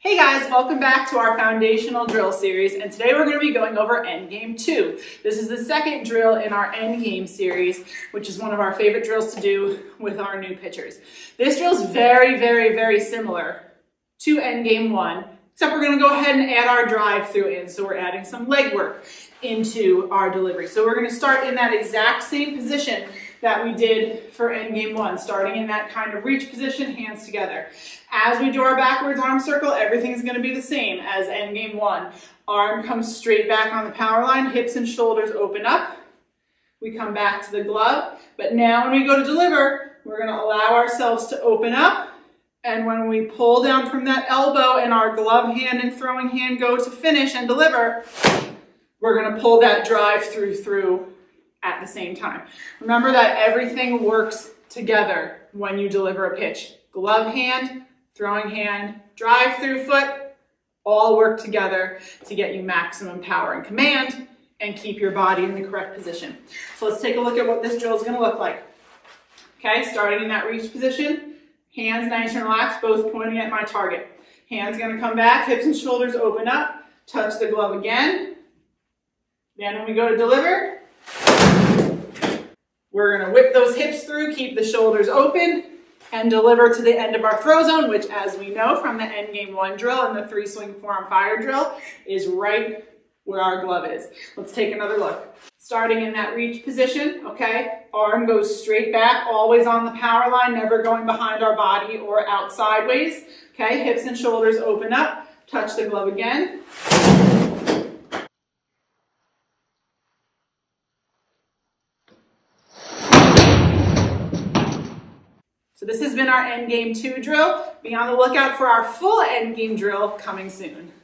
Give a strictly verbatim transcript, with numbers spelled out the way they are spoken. Hey guys, welcome back to our foundational drill series, and today we're going to be going over Endgame two. This is the second drill in our Endgame series, which is one of our favorite drills to do with our new pitchers. This drill is very, very, very similar to Endgame one, except we're going to go ahead and add our drive-through in, so we're adding some leg work into our delivery. So we're going to start in that exact same position that we did for Endgame one, starting in that kind of reach position, hands together. As we do our backwards arm circle, everything's gonna be the same as Endgame one. Arm comes straight back on the power line, hips and shoulders open up. We come back to the glove, but now when we go to deliver, we're gonna allow ourselves to open up, and when we pull down from that elbow and our glove hand and throwing hand go to finish and deliver, we're gonna pull that drive through through at the same time. Remember that everything works together when you deliver a pitch. Glove hand, throwing hand, drive through foot, all work together to get you maximum power and command and keep your body in the correct position. So let's take a look at what this drill is going to look like. Okay, starting in that reach position, hands nice and relaxed, both pointing at my target. Hands going to come back, hips and shoulders open up, touch the glove again. Then when we go to deliver, we're going to whip those hips through, keep the shoulders open, and deliver to the end of our throw zone, which, as we know from the Endgame one drill and the three swing forearm fire drill, is right where our glove is. Let's take another look. Starting in that reach position, okay, arm goes straight back, always on the power line, never going behind our body or out sideways. Okay, hips and shoulders open up, touch the glove again. So this has been our Endgame two drill. Be on the lookout for our full Endgame drill coming soon.